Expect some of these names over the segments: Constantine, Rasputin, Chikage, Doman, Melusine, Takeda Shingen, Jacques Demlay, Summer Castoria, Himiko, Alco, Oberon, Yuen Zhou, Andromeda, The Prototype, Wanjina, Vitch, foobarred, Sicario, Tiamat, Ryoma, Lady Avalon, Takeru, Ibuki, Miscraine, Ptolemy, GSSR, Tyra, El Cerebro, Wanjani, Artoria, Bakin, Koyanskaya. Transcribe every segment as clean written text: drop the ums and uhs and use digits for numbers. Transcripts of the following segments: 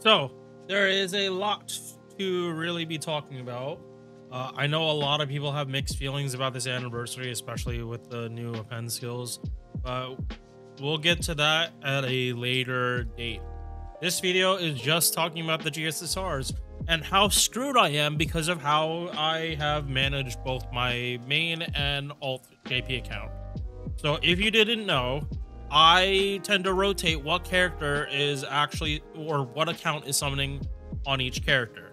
So there is a lot to really be talking about. I know a lot of people have mixed feelings about this anniversary, especially with the new append skills, but we'll get to that at a later date. This video is just talking about the GSSRs and how screwed I am because of how I have managed both my main and alt JP account. So if you didn't know, I tend to rotate what character is actually, or what account is summoning on each character.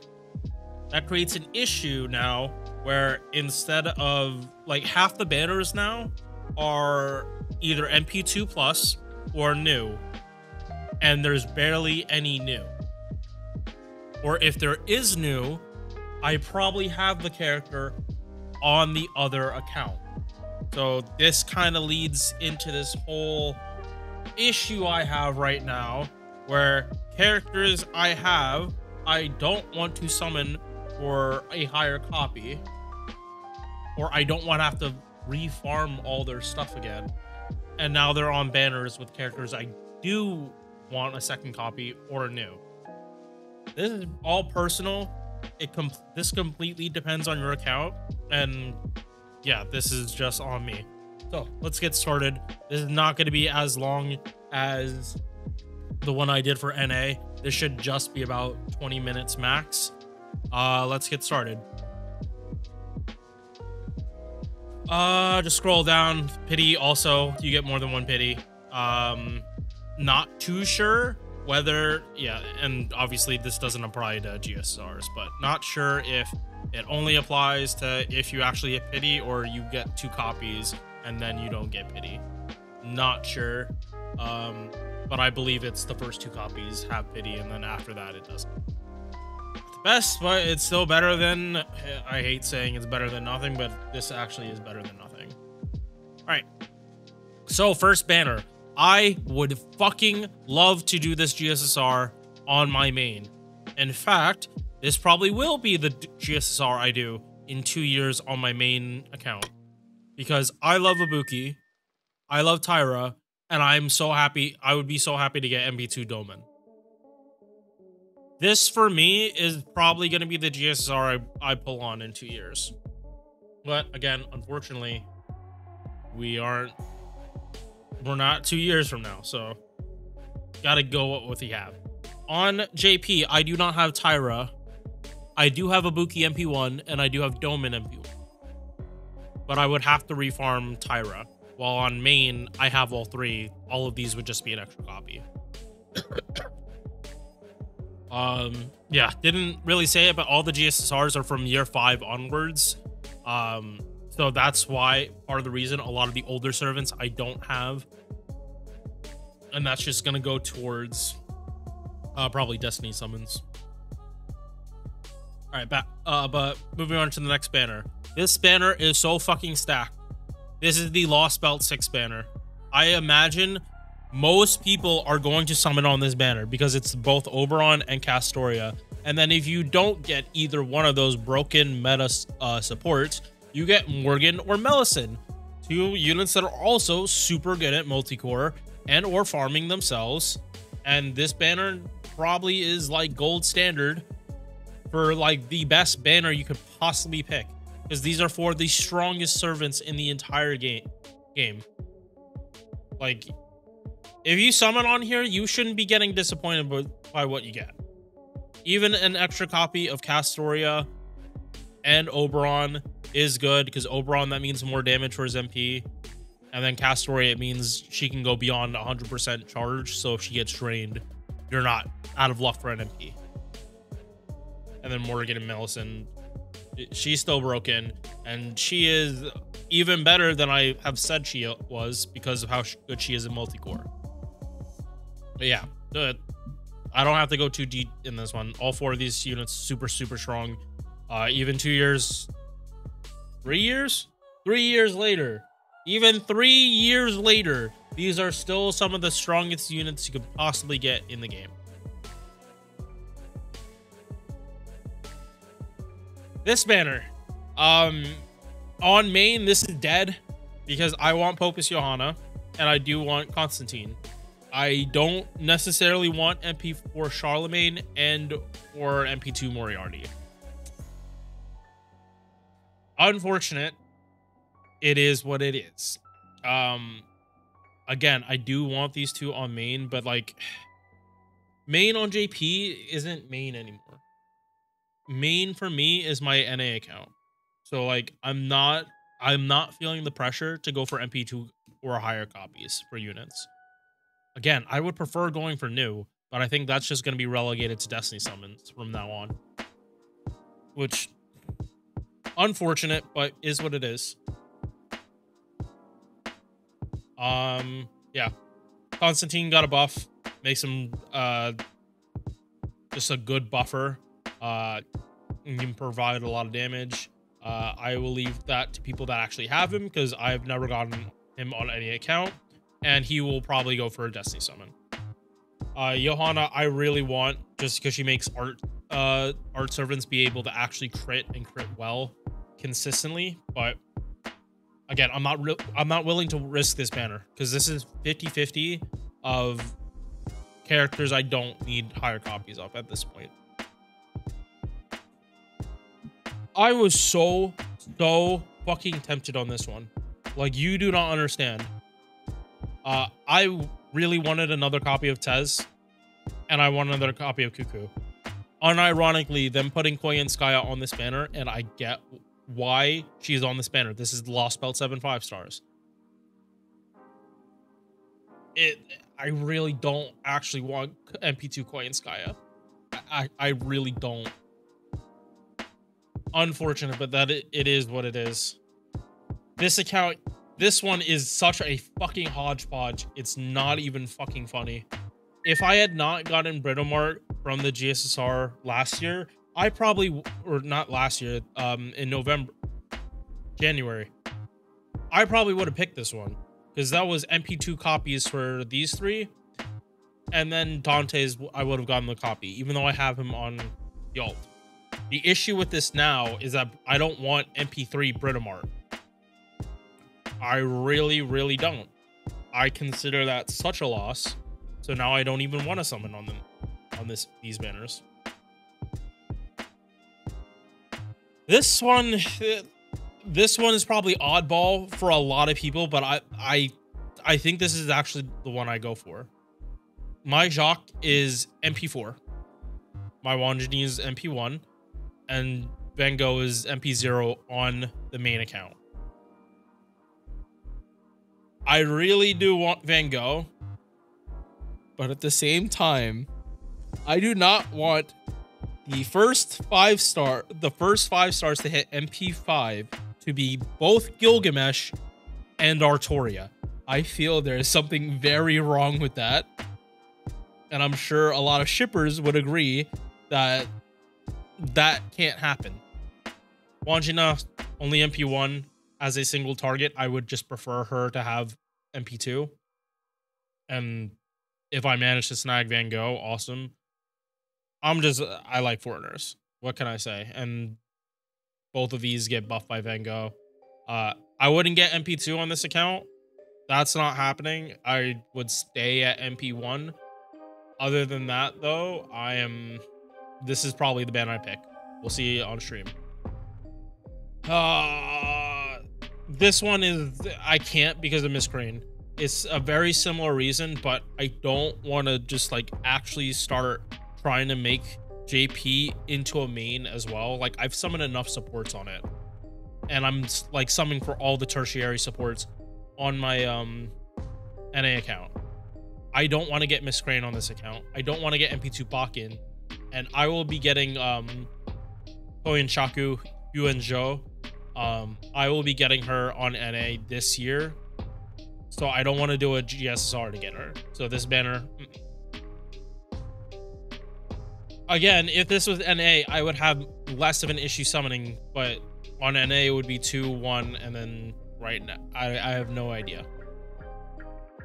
That creates an issue now where instead of like half the banners now are either MP2 plus or new, and there's barely any new. Or if there is new, I probably have the character on the other account. So this kind of leads into this whole issue I have right now where characters I have, I don't want to summon for a higher copy, or I don't want to have to refarm all their stuff again. And now they're on banners with characters I do want a second copy or new. This is all personal. This completely depends on your account, and yeah, this is just on me. So let's get started. This is not going to be as long as the one I did for NA. This should just be about 20 minutes max. Let's get started. Just scroll down. Pity also, you get more than one pity. Not too sure whether, yeah, and obviously this doesn't apply to GSSRs, but not sure if it only applies to if you actually get pity or you get two copies and then you don't get pity. Not sure, but I believe it's the first two copies have pity and then after that it doesn't. It's the best, but it's still better than, I hate saying it's better than nothing, but this actually is better than nothing. All right, so first banner. I would fucking love to do this GSSR on my main. In fact, this probably will be the GSSR I do in 2 years on my main account, because I love Ibuki, I love Tyra, and I'm so happy. I would be so happy to get MB2 Doman. This for me is probably going to be the GSSR I pull on in 2 years. But again, unfortunately, we're not 2 years from now, so gotta go with what you have. On JP, I do not have Tyra. I do have Ibuki MP1, and I do have Doman MP1. But I would have to refarm Tyra. While on main, I have all three. All of these would just be an extra copy. Yeah, didn't really say it, but all the GSSRs are from year 5 onwards. So that's why, part of the reason, a lot of the older servants I don't have. And that's just going to go towards probably Destiny summons. All right, but moving on to the next banner. This banner is so fucking stacked. This is the Lost Belt 6 banner. I imagine most people are going to summon on this banner because it's both Oberon and Castoria. And then if you don't get either one of those broken meta supports, you get Morgan or Melusine, two units that are also super good at multi-core and or farming themselves. And this banner probably is like gold standard for like the best banner you could possibly pick, because these are for the strongest servants in the entire game. Like, if you summon on here, you shouldn't be getting disappointed by what you get. Even an extra copy of Castoria and Oberon is good, because Oberon, that means more damage for his MP, and then Castoria, it means she can go beyond 100% charge, so if she gets drained, you're not out of luck for an MP. And then Morgan and Melusine, she's still broken, and she is even better than I have said she was because of how good she is in multi-core. But yeah, I don't have to go too deep in this one. All four of these units super, super strong. Even 2 years, 3 years? 3 years later, even 3 years later, these are still some of the strongest units you could possibly get in the game. This banner, on main, this is dead because I want Popus Johanna and I do want Constantine. I don't necessarily want MP4 Charlemagne and or MP2 Moriarty. Unfortunate. It is what it is. Again, I do want these two on main, but like main on JP isn't main anymore. Main for me is my NA account. So like I'm not feeling the pressure to go for MP2 or higher copies for units. Again, I would prefer going for new, but I think that's just going to be relegated to Destiny summons from now on, which unfortunate, but is what it is. Yeah, Constantine got a buff, makes him just a good buffer. You can provide a lot of damage. I will leave that to people that actually have him, because I've never gotten him on any account, and he will probably go for a Destiny summon. Johanna, I really want, just because she makes art servants be able to actually crit and crit well consistently, but again, I'm not willing to risk this banner, because this is 50-50 of characters I don't need higher copies of at this point. I was so fucking tempted on this one. Like, you do not understand. I really wanted another copy of Tez, and I want another copy of Cuckoo. Unironically, them putting Koyanskaya on this banner, and I get why she's on this banner. This is Lost Belt 7-5 stars. I really don't actually want MP2 Koyanskaya. I really don't. Unfortunate, but that it is what it is. This account, this one is such a fucking hodgepodge. It's not even fucking funny. If I had not gotten Britomart from the GSSR last year, I probably, or not last year, in January, I probably would have picked this one, because that was MP2 copies for these three, and then Dante's I would have gotten the copy, even though I have him on the alt. The issue with this now is that I don't want MP3 Britomart. I really, really don't. I consider that such a loss. So now I don't even want to summon on them on these banners. This one is probably oddball for a lot of people, but I think this is actually the one I go for. My Jacques is MP4. My Wanjani is MP1, and Van Gogh is MP0 on the main account. I really do want Van Gogh, but at the same time, I do not want the first five stars to hit MP5 to be both Gilgamesh and Artoria. I feel there is something very wrong with that, and I'm sure a lot of shippers would agree that can't happen. Wanjina, only MP1 as a single target. I would just prefer her to have MP2. And if I manage to snag Van Gogh, awesome. I like foreigners. What can I say? And both of these get buffed by Van Gogh. I wouldn't get MP2 on this account. That's not happening. I would stay at MP1. Other than that, though, this is probably the banner I pick. We'll see on stream. This one is, I can't because of Miscraine. It's a very similar reason, but I don't want to just like actually start trying to make JP into a main as well. Like, I've summoned enough supports on it, and I'm like summoning for all the tertiary supports on my NA account. I don't want to get Miscraine on this account. I don't want to get MP2 Bakin. And I will be getting Koyin Chaku, Yuen Zhou. I will be getting her on NA this year. So I don't want to do a GSSR to get her. So this banner... Again, if this was NA, I would have less of an issue summoning. But on NA, it would be 2-1. And then right now, I have no idea.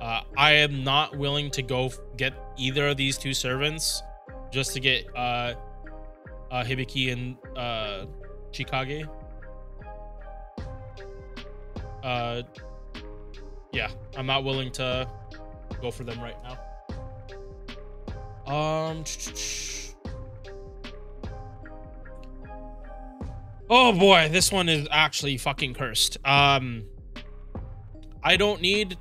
I am not willing to go get either of these two servants just to get Hibiki and Chikage. Yeah, I'm not willing to go for them right now. Oh boy, this one is actually fucking cursed. I don't have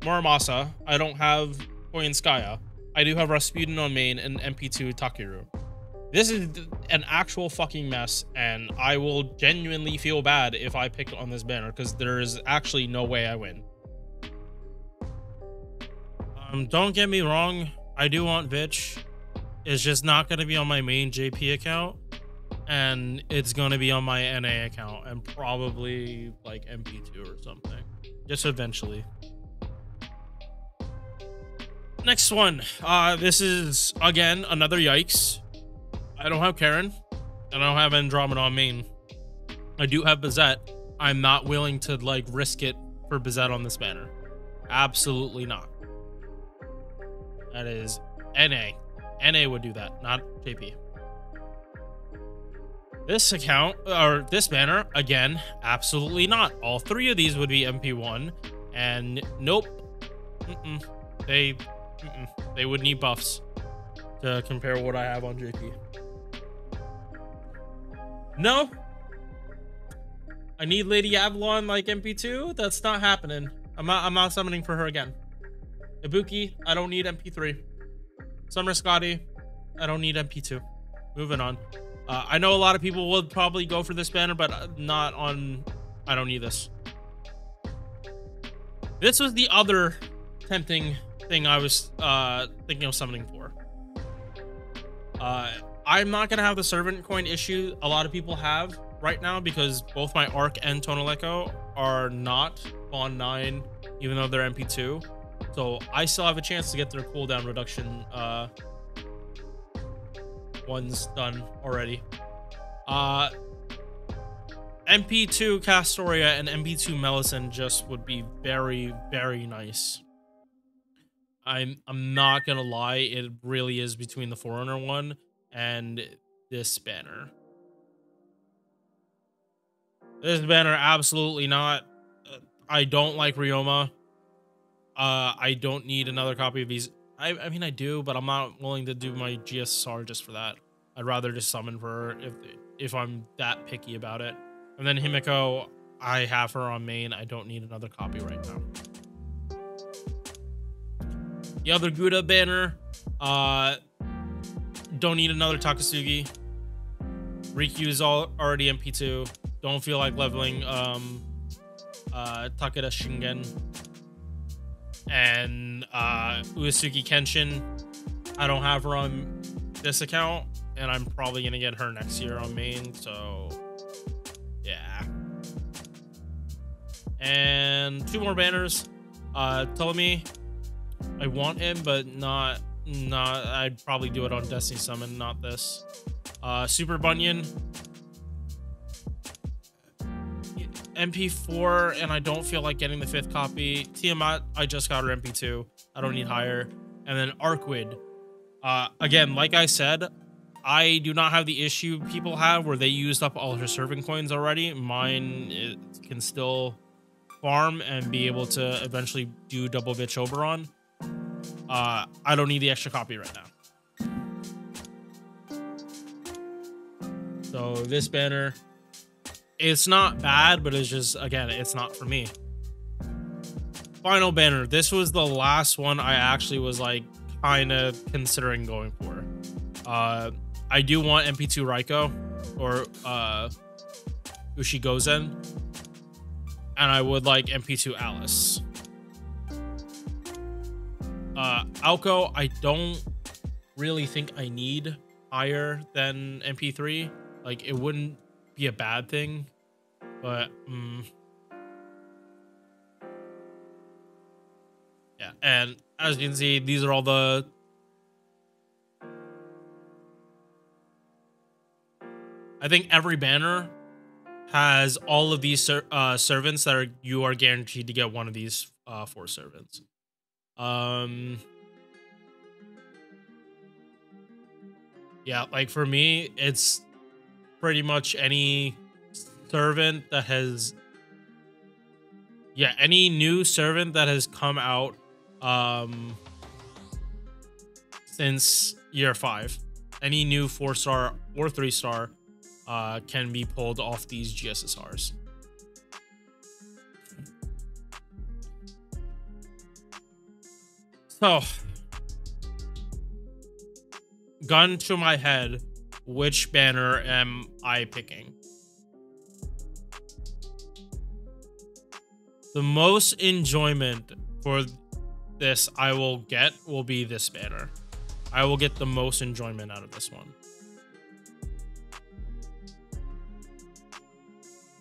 Muramasa. I don't have Koyanskaya. I do have Rasputin on main and MP2 Takeru. This is an actual fucking mess, and I will genuinely feel bad if I pick on this banner, because there is actually no way I win. Don't get me wrong, I do want Vitch. It's just not going to be on my main JP account, and it's going to be on my NA account, and probably like MP2 or something. Just eventually. Next one. This is, again, another yikes. I don't have Karen, and I don't have Andromeda on main. I do have Bazette. I'm not willing to like risk it for Bazette on this banner. Absolutely not. That is NA. NA would do that, not JP. This account, or this banner, again, absolutely not. All three of these would be MP1, and nope. They would need buffs to compare what I have on JP. No, I need Lady Avalon like MP2. That's not happening. I'm not summoning for her again. Ibuki, I don't need MP3. Summer Scotty, I don't need MP2. Moving on. I know a lot of people will probably go for this banner, but not on. I don't need this. This was the other tempting thing I was thinking of summoning for. I'm not gonna have the servant coin issue a lot of people have right now, because both my Arc and Tonal Echo are not on 9, even though they're MP2. So I still have a chance to get their cooldown reduction ones done already. MP2 Castoria and MP2 Melusine just would be very, very nice. I'm not gonna lie, it really is between the Forerunner one and this banner. This banner, absolutely not. I don't like Ryoma. I don't need another copy of these. I mean, I do, but I'm not willing to do my GSSR just for that. I'd rather just summon for her if I'm that picky about it. And then Himiko, I have her on main. I don't need another copy right now. The other Guda banner, don't need another Takasugi. Rikyu's is already MP2. Don't feel like leveling Takeda Shingen. And Uesugi Kenshin, I don't have her on this account, and I'm probably gonna get her next year on main, so yeah. And two more banners. Ptolemy, I want him, but not I'd probably do it on Destiny Summon, not this. Super Bunyan, MP4, and I don't feel like getting the 5th copy. Tiamat, I just got her MP2. I don't need higher. And then Arquid. Again, like I said, I do not have the issue people have where they used up all her serving coins already. Mine can still farm and be able to eventually do double bitch Oberon. I don't need the extra copy right now. So this banner, it's not bad, but it's just, again, it's not for me. Final banner. This was the last one I actually was like kind of considering going for. I do want MP2 Raiko or Ushigozen, and I would like MP2 Alice. Alco, I don't really think I need higher than MP3. Like, it wouldn't be a bad thing, but yeah. And as you can see, these are all the I think every banner has all of these servants that you are guaranteed to get one of these 4 servants. Yeah, like for me, it's pretty much any servant that has, yeah, any new servant that has come out since year 5. Any new 4-star or 3-star can be pulled off these GSSRs. So, gun to my head, which banner am I picking? The most enjoyment for this I will get will be this banner. I will get the most enjoyment out of this one.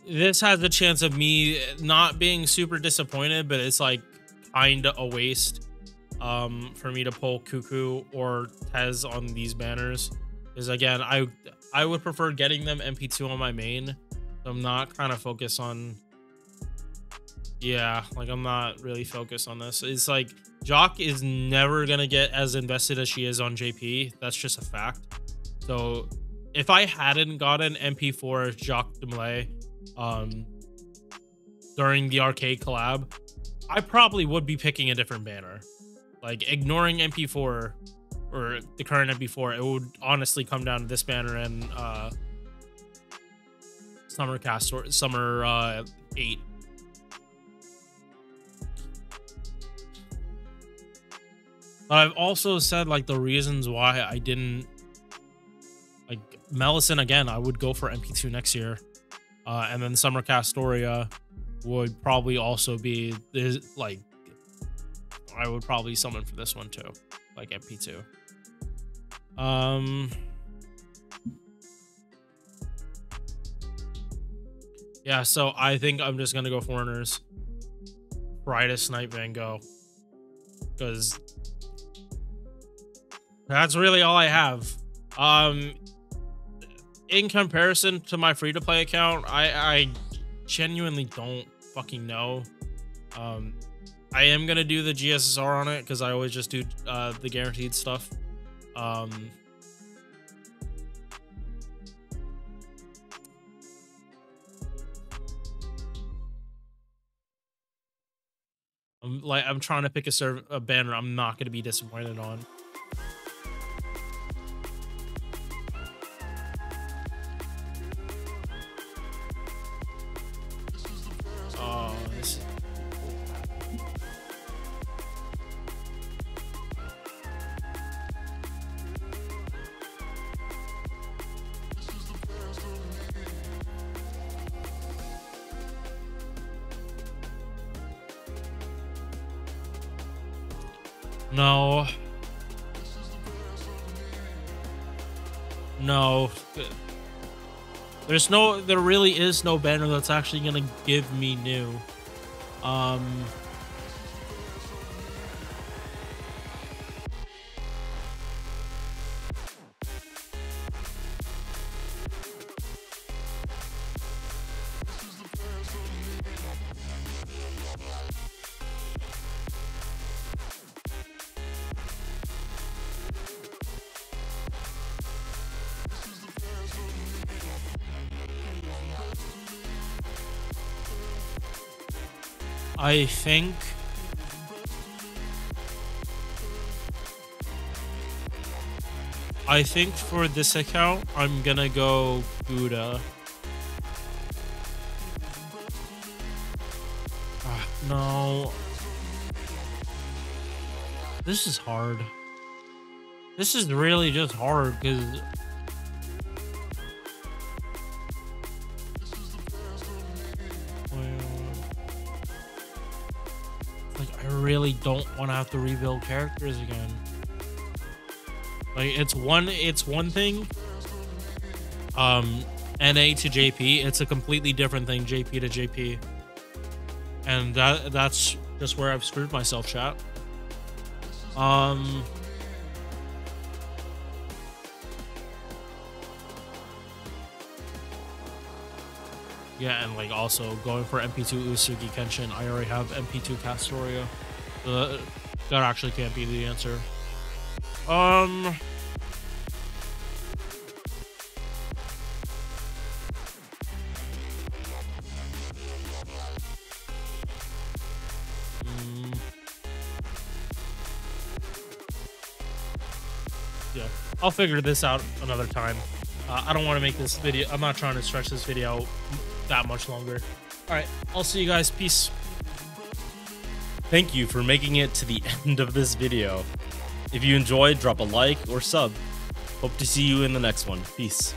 This has the chance of me not being super disappointed, but it's like kind of a waste for me to pull Cuckoo or Tez on these banners. Because again, I would prefer getting them MP2 on my main. So I'm not kind of focused on... Yeah, like I'm not really focused on this. It's like Jacques is never going to get as invested as she is on JP. That's just a fact. So if I hadn't gotten MP4 Jacques Demlay during the arcade collab, I probably would be picking a different banner. Like ignoring MP4 or the current MP4, it would honestly come down to this banner and Summer Castor, Summer 8. But I've also said like the reasons why I didn't like Melusine again. I would go for MP2 next year, and then Summer Castoria would probably also be like I would probably summon for this one too, like MP2. Yeah, so I think I'm just gonna go Foreigners. Brightest Night Van Gogh, because that's really all I have. In comparison to my free-to-play account, I genuinely don't fucking know. I am going to do the GSSR on it because I always just do the guaranteed stuff. I'm trying to pick a banner I'm not going to be disappointed on. No. There really is no banner that's actually gonna give me new. I think for this account I'm gonna go Buddha. No. This is hard. This is really just hard because really don't want to have to rebuild characters again. Like it's one thing NA to JP, it's a completely different thing JP to JP, and that's just where I've screwed myself, chat. Yeah, and like also going for MP2 Uesugi Kenshin. I already have MP2 Castoria. That actually can't be the answer. I'll figure this out another time. I don't want to make this video. I'm not trying to stretch this video that much longer. All right, I'll see you guys. Peace. Thank you for making it to the end of this video. If you enjoyed, drop a like or sub. Hope to see you in the next one. Peace.